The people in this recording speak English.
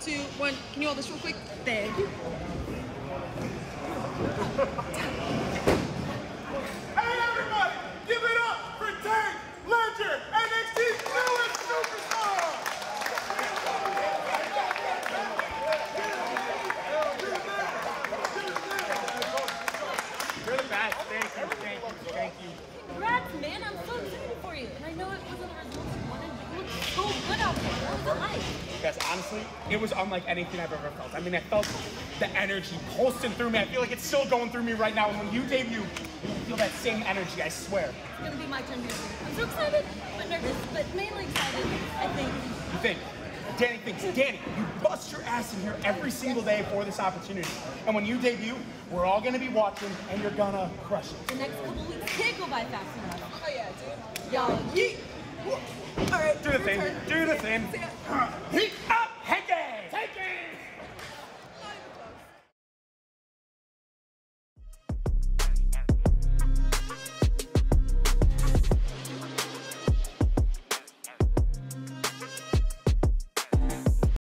3, 2, 1. Can you hold this real quick? Thank you. Hey everybody, give it up for Tank Ledger, NXT's newest superstar! You're the best, thank you. Congrats, man, I'm so excited for you. And I know it wasn't the results you wanted, but you looked so good out there. What was it like? Yes, honestly, it was unlike anything I've ever felt. I mean, I felt the energy pulsing through me. I feel like it's still going through me right now. And when you debut, you feel that same energy, I swear. It's gonna be my turn here. I'm so excited, but nervous, but mainly excited, I think. You think? Danny thinks. Danny, you bust your ass in here every single day for this opportunity. And when you debut, we're all gonna be watching, and you're gonna crush it. The next couple weeks can't go by fast enough. Oh yeah, dude. Y'all yeet. All right, do the thing. Do the thing.